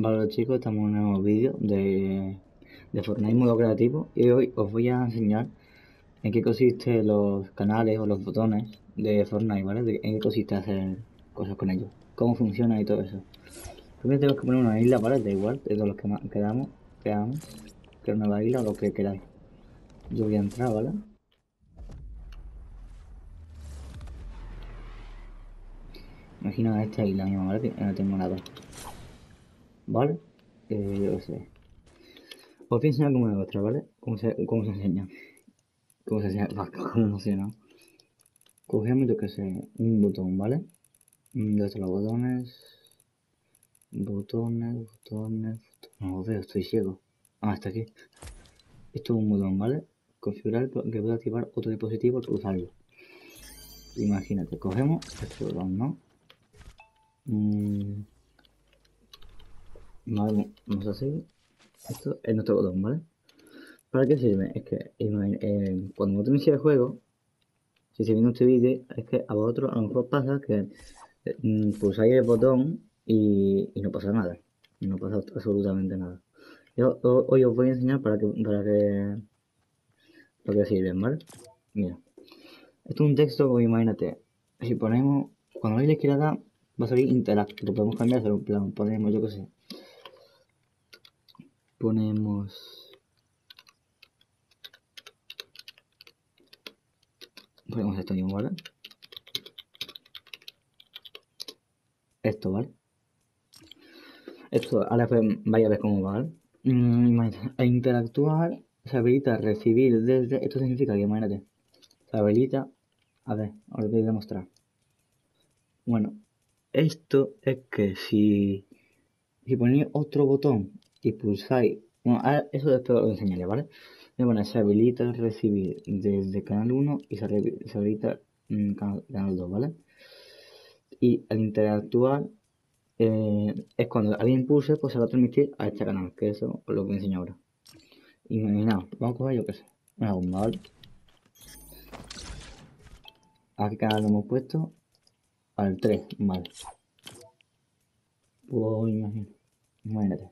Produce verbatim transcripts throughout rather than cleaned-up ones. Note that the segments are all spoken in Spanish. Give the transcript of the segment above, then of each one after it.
Vale chicos, estamos en un nuevo vídeo de, de Fortnite modo creativo y hoy os voy a enseñar en qué consiste los canales o los botones de Fortnite, ¿vale? De, en qué consiste hacer cosas con ellos, cómo funciona y todo eso. Primero tenemos que poner una isla, ¿vale? Da igual, de los que quedamos, creamos, crear una nueva isla o lo que queráis. Yo voy a entrar, ¿vale? Imagina esta isla misma, ¿vale? No tengo nada. ¿Vale? Eh, yo sé. Os voy a enseñar cómo es vuestra, ¿vale? ¿Cómo se, cómo se enseña? ¿Cómo se enseña? ¿Cómo no sé, no? Cogemos, yo que sé, un botón, ¿vale? Dos de los botones. Botones, botones, botones. No lo veo, estoy ciego. Ah, está aquí. Esto es un botón, ¿vale? Configurar que pueda activar otro dispositivo al cruzarlo. Imagínate, cogemos este botón, ¿no? Mm. Vale, vamos a seguir. Esto es nuestro botón, ¿vale? ¿Para qué sirve? Es que eh, cuando vosotros iniciáis el juego, si se viene este vídeo, es que a vosotros a lo mejor pasa que eh, pulsáis el botón y, y no pasa nada. No pasa absolutamente nada. Yo o, hoy os voy a enseñar para que para que, para que sirven, ¿vale? Mira. Esto es un texto, pues, imagínate. Si ponemos, cuando vais a la izquierda va a salir interact, lo podemos cambiar, hacer un plan, ponemos yo que sé. Ponemos... Ponemos esto mismo, ¿vale? Esto, ¿vale? Esto, ahora pues, vais a ver cómo va, ¿vale? Imagínate, interactuar se habilita recibir desde... Esto significa que, imagínate, se habilita... A ver, os lo voy a demostrar. Bueno, esto es que si... Si ponéis otro botón... y pulsáis, bueno, eso después os enseñaré, ¿vale? Bueno, se habilita recibir desde canal uno y se, se habilita mmm, canal dos, ¿vale? Y al interactuar eh, es cuando alguien pulse, pues se va a transmitir a este canal, que eso os lo voy a enseñar ahora. Imaginaos, vamos a coger yo qué sé, una bomba, ¿vale? ¿A qué canal lo hemos puesto? Al tres, ¿vale? Pues imagínate, imagínate.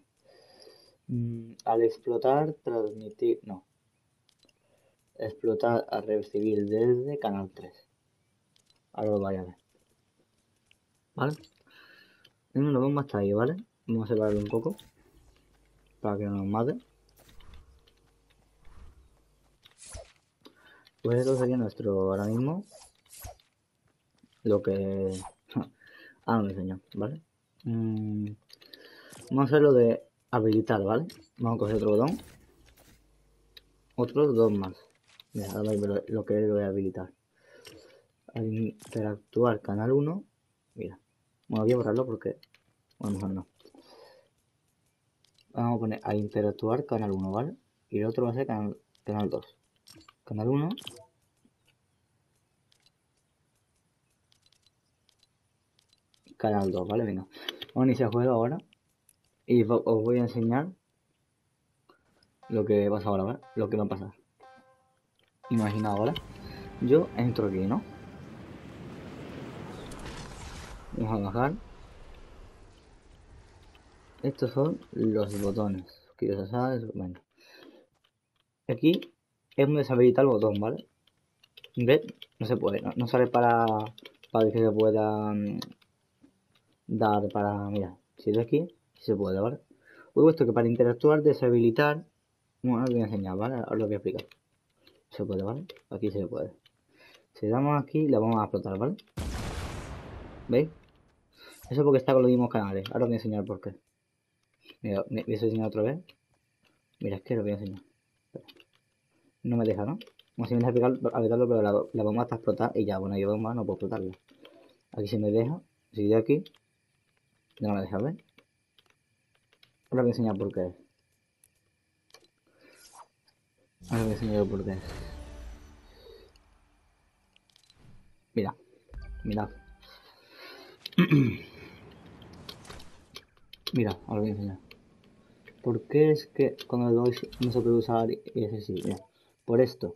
Al explotar, transmitir, no. Explotar a recibir desde canal tres. Ahora lo vais a ver. ¿Vale? Tengo una bomba hasta ahí, ¿vale? Vamos a separarlo un poco. Para que no nos mate. Pues esto sería nuestro ahora mismo. Lo que... ah, no me enseñó, ¿vale? Mm... Vamos a hacer lo de... habilitar, ¿vale? Vamos a coger otro botón. Otros dos más. Mira, ahora voy a ver lo que le voy a habilitar. Al interactuar canal uno. Mira. Bueno, voy a borrarlo porque... Bueno, mejor no. Vamos a poner a interactuar canal uno, ¿vale? Y el otro va a ser canal dos. Canal uno. Canal dos, ¿vale? Venga. Vamos a iniciar el juego ahora. Y os voy a enseñar lo que pasa ahora, ¿vale? Lo que va a pasar. Imagina ahora. Yo entro aquí, ¿no? Vamos a bajar. Estos son los botones. Que ya sabes, bueno. Aquí es donde se habilita el botón, ¿vale? ¿Ves? No se puede. No, no sale para, para que se pueda dar para... Mira, si de aquí... Si se puede, ¿vale? He puesto que para interactuar, deshabilitar... Bueno, ahora os voy a enseñar, ¿vale? Ahora lo voy a explicar. Se puede, ¿vale? Aquí se puede. Si damos aquí, la vamos a explotar, ¿vale? ¿Veis? Eso porque está con los mismos canales. Ahora os voy a enseñar por qué. Mira, me voy a enseñar otra vez. Mira, es que lo voy a enseñar. Espera. No me deja, ¿no? Como si me deja aplicarlo, pero la, la bomba está explotada y ya, bueno, yo bomba no puedo explotarla. Aquí se me deja. Si de aquí... Ya no me deja, ¿ves? Ahora voy a enseñar por qué. Ahora voy a enseñar por qué. Mira, mirad. Mira, ahora voy a enseñar. ¿Por qué es que cuando lo doy no se puede usar y es así? Mira, por esto.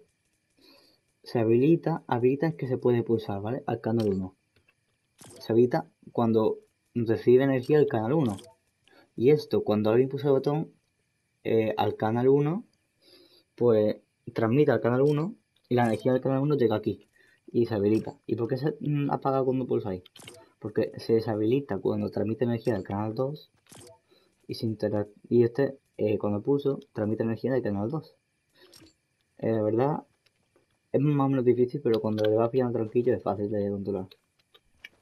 Se habilita, habilita es que se puede pulsar, ¿vale? Al canal uno. Se habilita cuando recibe energía el canal uno. Y esto, cuando alguien pulsa el botón eh, al canal uno, pues transmite al canal uno y la energía del canal uno llega aquí y se habilita. ¿Y por qué se apaga cuando pulsáis? Porque se deshabilita cuando transmite energía del canal dos y, se y este, eh, cuando pulso, transmite energía del canal dos. Eh, la verdad, es más o menos difícil, pero cuando le vas pillando tranquillo es fácil de controlar.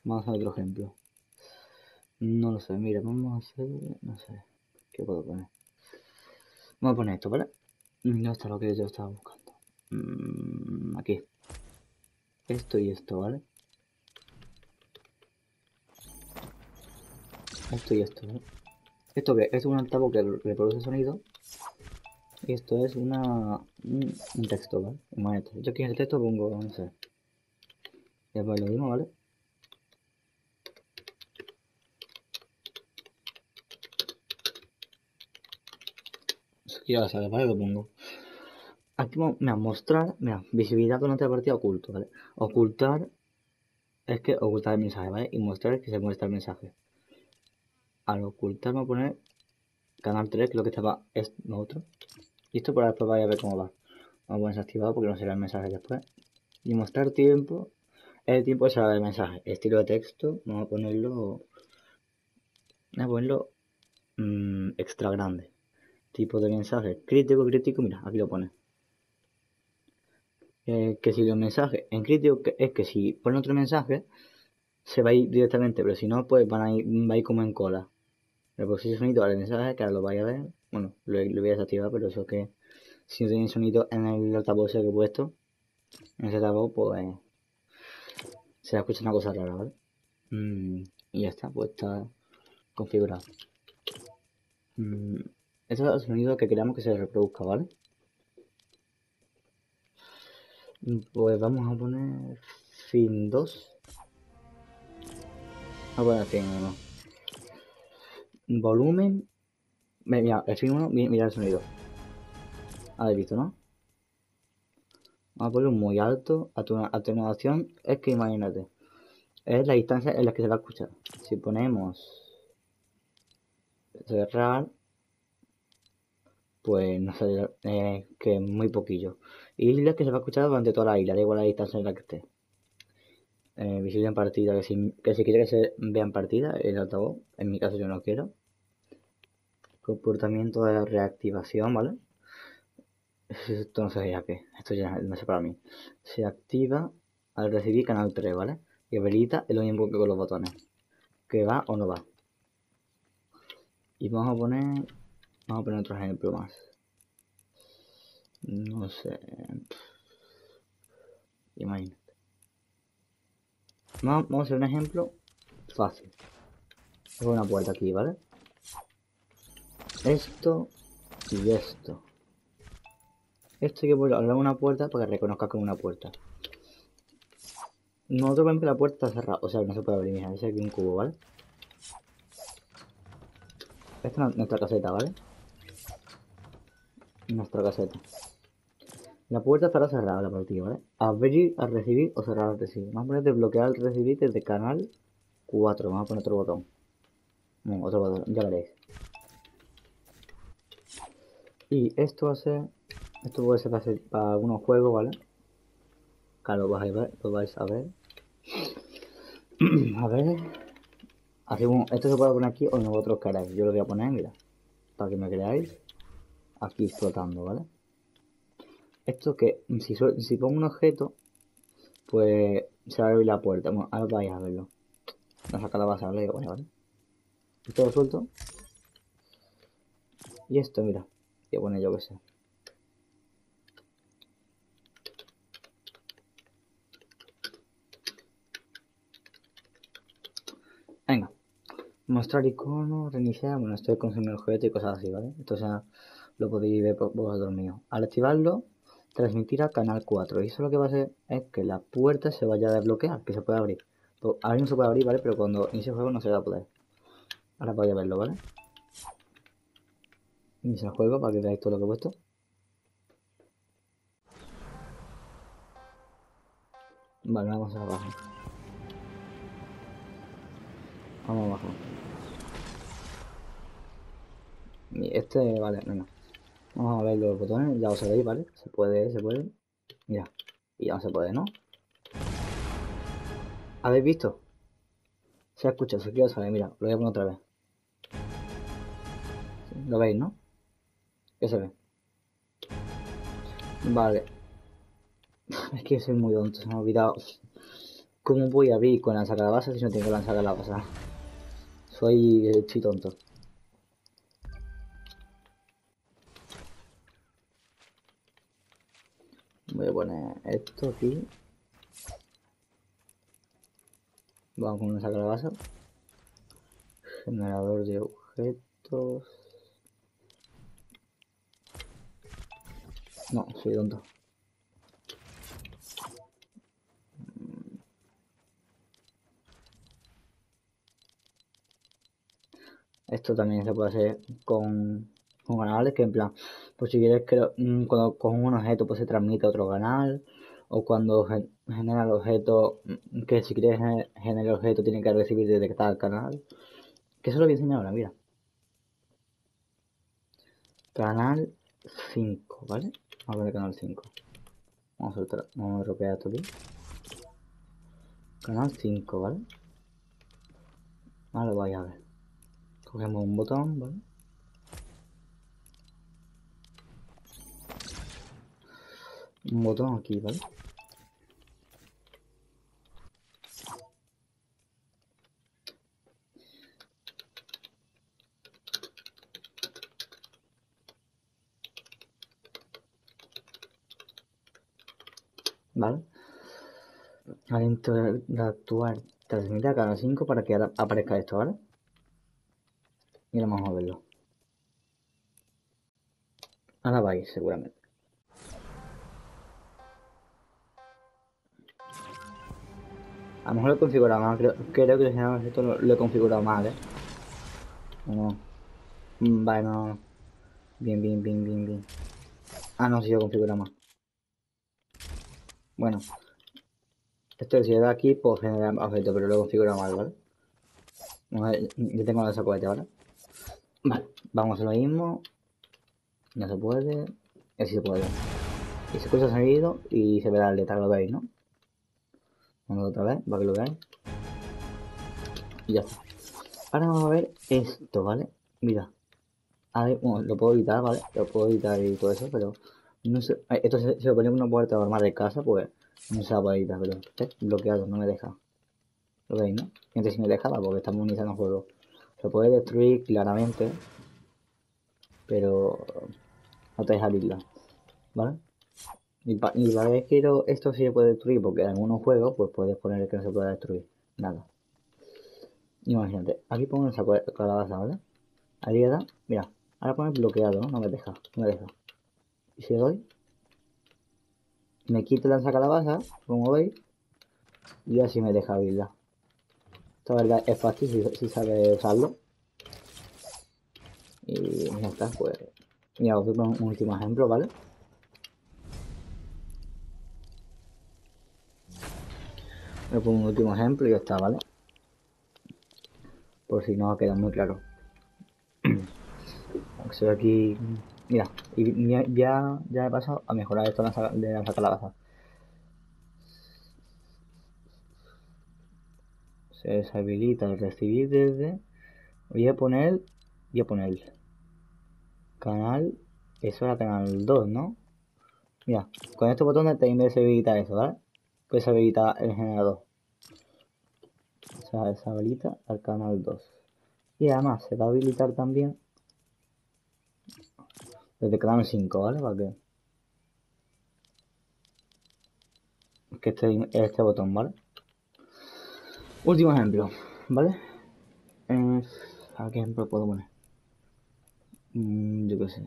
Vamos a otro ejemplo. No lo sé, mira, vamos a hacer... no sé, ¿qué puedo poner? Vamos a poner esto, ¿vale? No está lo que yo estaba buscando. Mm, aquí. Esto y esto, ¿vale? Esto y esto, ¿vale? ¿Esto qué? Es un altavoz que reproduce sonido. Y esto es una... un texto, ¿vale? Imagínate. Yo aquí en el texto pongo, no sé. Ya pues lo mismo, ¿vale? Ya lo sabes, ¿vale? Lo pongo. Aquí me va a mostrar, mira, visibilidad durante la partida oculto, ¿vale? Ocultar es que ocultar el mensaje, ¿vale? Y mostrar es que se muestra el mensaje. Al ocultar me voy a poner canal tres, que lo que estaba es lo otro. Y esto para después vaya a ver cómo va. Vamos a poner desactivado porque no será el mensaje después. Y mostrar tiempo, el tiempo que será el mensaje. Estilo de texto, vamos a ponerlo, vamos a ponerlo mmm, extra grande. Tipo de mensaje, crítico, crítico, mira, aquí lo pone. Eh, que si los mensajes en crítico que, es que si pone otro mensaje, se va a ir directamente, pero si no, pues van a ir, va a ir como en cola. Reproducir sonido al mensaje, que ahora lo vais a ver. Bueno, lo, lo voy a desactivar, pero eso es que si no tenéis sonido en el altavoz que he puesto, en ese altavoz, pues eh, se va a escuchar una cosa rara, ¿vale? Mm, y ya está, pues está configurado. Mm. Este es el sonido que queramos que se reproduzca, ¿vale? Pues vamos a poner fin dos. Vamos a poner fin uno. Volumen. Mira, el fin uno, mira el sonido. Habéis visto, ¿no? Vamos a ponerlo muy alto. Atenuación es que imagínate. Es la distancia en la que se va a escuchar. Si ponemos cerrar, pues no sé, eh, que es muy poquillo. Isla que se va a escuchar durante toda la isla, da igual la distancia en la que esté. Eh, Visible en partida, que si, que si quiere que se vea en partida, el altavoz, en mi caso yo no quiero. Comportamiento de reactivación, ¿vale? Esto no sé ya qué, esto ya no sé para mí. Se activa al recibir canal tres, ¿vale? Y habilita es lo mismo que con los botones. Que va o no va. Y vamos a poner... vamos a poner otro ejemplo más. No sé. Imagínate. Vamos a hacer un ejemplo fácil. Tengo una puerta aquí, ¿vale? Esto y esto. Esto hay que ponerle una puerta para que reconozca como una puerta. Nosotros vemos que la puerta está cerrada. O sea, no se puede abrir. Mira, es aquí un cubo, ¿vale? Esta es nuestra caseta, ¿vale? Nuestra caseta. La puerta estará cerrada la partida, ¿vale? Abrir al recibir o cerrar al recibir. Vamos a poner desbloquear al recibir desde canal cuatro. Vamos a poner otro botón. Bueno, otro botón, ya veréis. Y esto va a ser... esto puede ser para, hacer, para algunos juegos, ¿vale? Claro, lo vais a ver. Lo vais a ver. A ver... así, bueno, esto se puede poner aquí o en vosotros queráis. Yo lo voy a poner, mira. Para que me creáis. Aquí explotando, ¿vale? Esto que si, si pongo un objeto, pues se va a abrir la puerta. Bueno, ahora vais a verlo. Voy a sacar la base, ¿vale? Bueno, ¿vale? Esto lo suelto. Y esto, mira. Voy a poner yo que sé. Venga. Mostrar icono, reiniciar, bueno, estoy consumiendo objetos y cosas así, ¿vale? Entonces lo podéis ver vosotros míos. Al activarlo, transmitir a canal cuatro. Y eso lo que va a hacer es que la puerta se vaya a desbloquear, que se pueda abrir. Ahora no se puede abrir, ¿vale? Pero cuando inicie el juego no se va a poder. Ahora vais a verlo, ¿vale? Inicia el juego para que veáis todo lo que he puesto. Vale, vamos a abajo. Vamos abajo. Este, vale, no, no. Vamos a ver los botones, ya lo sabéis, ¿vale? Se puede, se puede. Mira, y ya no se puede, ¿no? ¿Habéis visto? Se ha escuchado, se quiere saber, mira, lo voy a poner otra vez. ¿Lo veis, no? ¿Qué se ve? Vale. Es que soy muy tonto, se me ha olvidado. ¿Cómo voy a abrir con lanzagrabasa si no tengo lanzagrabasa? Soy estoy tonto. Voy a poner esto aquí. Vamos con lanzagrabasa. Generador de objetos. No, soy tonto. Esto también se puede hacer con, con canales, que en plan, pues si quieres que lo, cuando con un objeto pues se transmite a otro canal, o cuando gen, genera el objeto, que si quieres gener, generar el objeto tiene que recibir y detectar el canal. Que eso lo voy a enseñar ahora, mira. Canal cinco, ¿vale? Vamos a ver el canal cinco. Vamos a, vamos a dropear esto aquí. Canal cinco, ¿vale? Ahora lo vais a ver. Cogemos un botón, ¿vale? Un botón aquí, ¿vale? ¿Vale? Al interactuar, transmite a cada cinco para que aparezca esto, ¿vale? Y ahora vamos a verlo. Ahora vais, seguramente. A lo mejor lo he configurado mal. Creo, creo que el generador de esto lo, lo he configurado mal, ¿eh? No. Vale, no. Bien, bien, bien, bien, bien. Ah, no, si yo configuro mal. Bueno. Esto si le da aquí, pues generar objeto, pero lo he configurado mal, ¿vale? No, yo tengo la sacoete, ¿vale? Vale, vamos a lo mismo. No se puede. Y así se puede. Y se escucha sonido y se verá el detalle, lo veis, ¿no? Vamos otra vez, para que lo veáis. Y ya está. Ahora vamos a ver esto, ¿vale? Mira. A ver, bueno, lo puedo editar, ¿vale? Lo puedo editar y todo eso, pero no sé. Esto se, se lo ponía en una puerta normal de casa, pues no se va a poder editar, pero está bloqueado, no me deja. Lo veis, ¿no? Gente si me dejaba porque estamos iniciando el juego. Lo puede destruir claramente, pero no te deja abrirla, ¿vale? Y para vez quiero esto sí se puede destruir, porque en algunos juegos pues puedes poner que no se pueda destruir nada. Imagínate, aquí pongo esa calabaza, ¿vale? Ahí le da, mira, ahora pone bloqueado, ¿no? No me deja, no me deja. Y si le doy, me quito la calabaza, como veis, y así me deja abrirla. La verdad es fácil si, si sabe usarlo. Y ya está, pues. Mira, os doy un último ejemplo, ¿vale? Le pongo un último ejemplo y ya está, ¿vale? Por si no ha quedado muy claro. Estoy aquí. Mira, y ya, ya he pasado a mejorar esto de la calabaza. Se deshabilita el recibir desde. Voy a poner. Voy a poner. Canal. Eso era canal dos, ¿no? Mira, con estos botones también deshabilita eso, ¿vale? Pues se habilita el generador. O sea, deshabilita al canal dos. Y además se va a habilitar también. Desde canal cinco, ¿vale? ¿Para qué? Que este es este botón, ¿vale? Último ejemplo, ¿vale? Eh, ¿A qué ejemplo puedo poner? Mm, yo qué sé.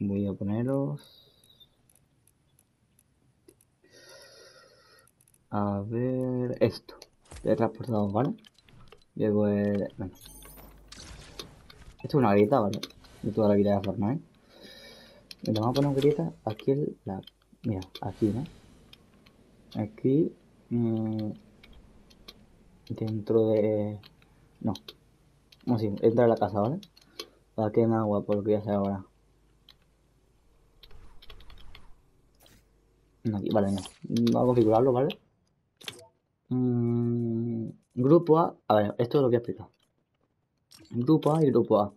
Voy a poneros. A ver. Esto. De transportador, ¿vale? Llego el. Bueno. Esto es una grieta, ¿vale? De toda la vida de Fortnite. Le vamos a poner una grieta aquí en la. Mira, aquí, ¿no? Aquí. Mmm... dentro de no, no sí, entra a la casa, ¿vale? La quema agua, porque ya sé ahora. Aquí, vale, no. Vamos a configurarlo, ¿vale? Mm, grupo A. A ver, esto es lo que voy a explicar. Grupo A y grupo A.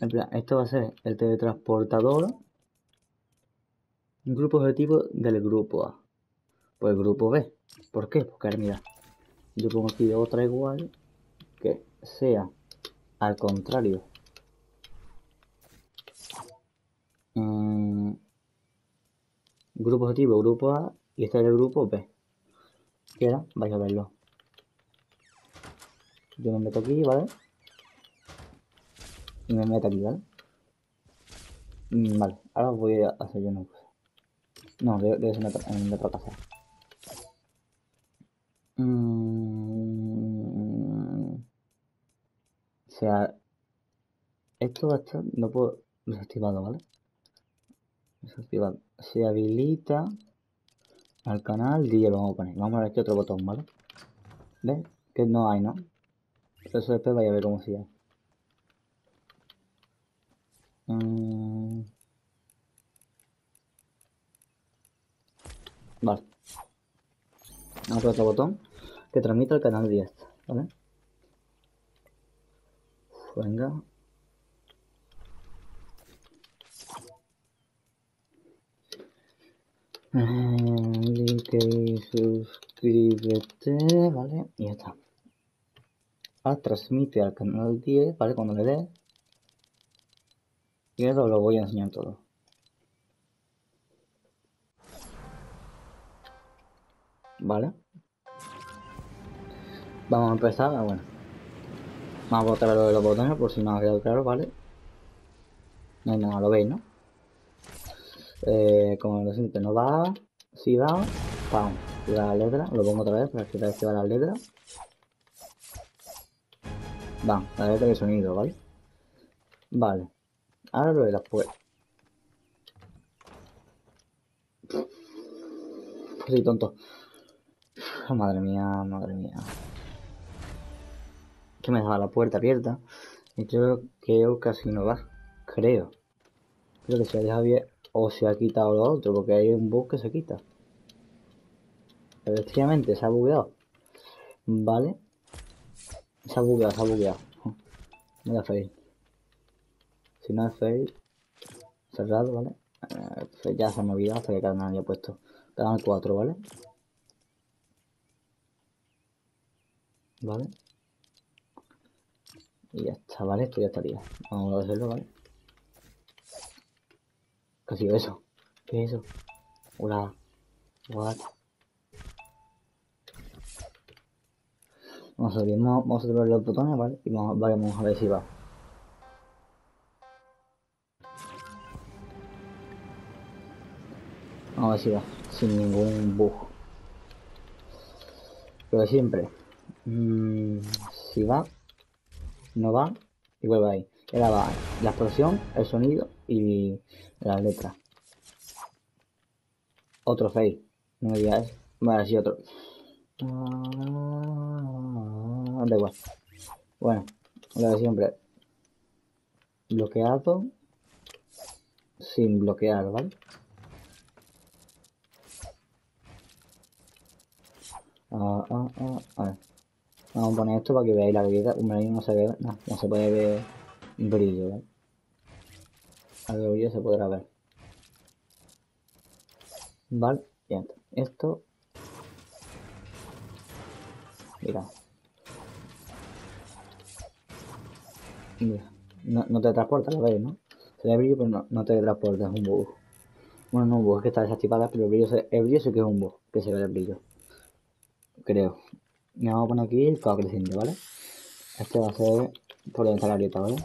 En plan, esto va a ser el teletransportador. Grupo objetivo del grupo A. Pues el grupo B. ¿Por qué? Porque ahora mira. Yo pongo aquí otra igual. Que sea al contrario. Mm, grupo objetivo, grupo A. Y este es el grupo B. Y ahora vais a verlo. Yo me meto aquí, ¿vale? Y me meto aquí, ¿vale? Mm, vale, ahora voy a hacer yo una cosa. No, debe de ser en otra casa. Mm, o sea, esto va a estar. No puedo. Desactivado, ¿vale? Desactivado. Se habilita al canal D J. Lo vamos a poner. Vamos a ver aquí otro botón, ¿vale? ¿Ves? Que no hay, ¿no? Pero eso después vaya a ver cómo sigue. Mm. Vale, vamos a otro botón que transmite al canal diez, ¿vale? Venga. Like y suscríbete, ¿vale? Y ya está. Ahora transmite al canal diez, ¿vale? Cuando le dé. Y eso lo voy a enseñar todo. Vale, vamos a empezar. Ah, bueno, vamos a botar lo de los botones por si no ha quedado claro, ¿vale? No hay nada, lo veis, ¿no? Eh, como lo siento, no va, si va, pam, la letra, lo pongo otra vez para que se va la letra, va, la letra de sonido, ¿vale? Vale, ahora lo de las puertas. Soy tonto. Madre mía, madre mía. Que me dejaba la puerta abierta. Y creo que casi no va. Creo. Creo que se ha dejado bien. O se ha quitado lo otro. Porque hay un bug que se quita. Efectivamente, se ha bugueado. Vale. Se ha bugueado, se ha bugueado. Me da fail. Si no es fail. Cerrado, ¿vale? Eh, ya se me ha olvidado hasta que cada canal haya puesto. Canal cuatro, ¿vale? Vale, y ya está, vale, esto ya estaría. Vamos a hacerlo, vale. ¿Qué ha sido eso? ¿Qué es eso? Hola, what? Vamos a ver, vamos a ver los botones, vale, y vamos, vamos a ver si va. Vamos a ver si va, sin ningún bug. Pero de siempre. Mm, si va, no va y vuelve ahí. Ahora va la explosión, el sonido y las letras. Otro fail, no me digas eso. Vale, sí, otro. Ah, da igual. Bueno, lo de siempre. Bloqueado. Sin bloquear, ¿vale? Ah, ah, ah, a ver. Vamos a poner esto para que veáis la grieta. Hombre, ahí no se ve, no, no se puede ver brillo, ¿vale? Algo brillo se podrá ver. Vale, ya está. Esto. Mira. Mira. No, no te transporta, lo veis, ¿no? Se ve brillo, pero no, no te transporta, es un bug. Bueno, no un bug, es que está desactivada, pero el brillo, se, el brillo sí que es un bug, que se ve el brillo. Creo. Me vamos a poner aquí el codo creciente, ¿vale? Este va a ser por donde está la grieta, ¿vale?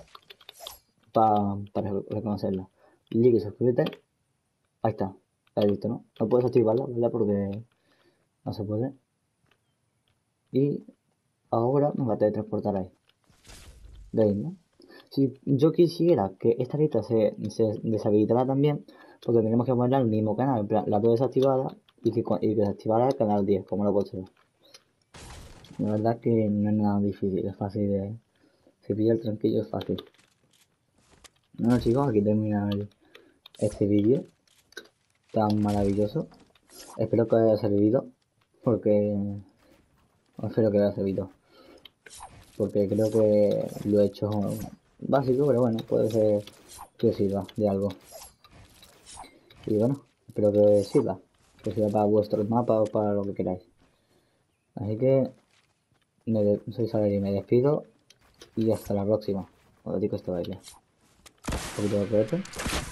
Pa, para reconocerla. Like y suscríbete. Ahí está. Ahí listo, ¿no? No puedes activarla, ¿vale? Porque no se puede. Y ahora me va a teletransportar ahí. De ahí, ¿no? Si yo quisiera que esta lista se, se deshabilitara también, porque tendríamos que ponerla al mismo canal. En plan, la puedo desactivada y que, y que desactivara el canal diez, como lo puedo hacer. La verdad que no es nada difícil, es fácil de... Si pilla el tranquillo es fácil. Bueno chicos, aquí termina el, este vídeo tan maravilloso. Espero que os haya servido, porque espero que os haya servido, porque creo que lo he hecho básico, pero bueno, puede ser que sirva de algo. Y bueno, espero que sirva, que sirva para vuestros mapas o para lo que queráis. Así que me soy Saler y me despido y hasta la próxima. Os digo este baile. Un poquito de cuerpo.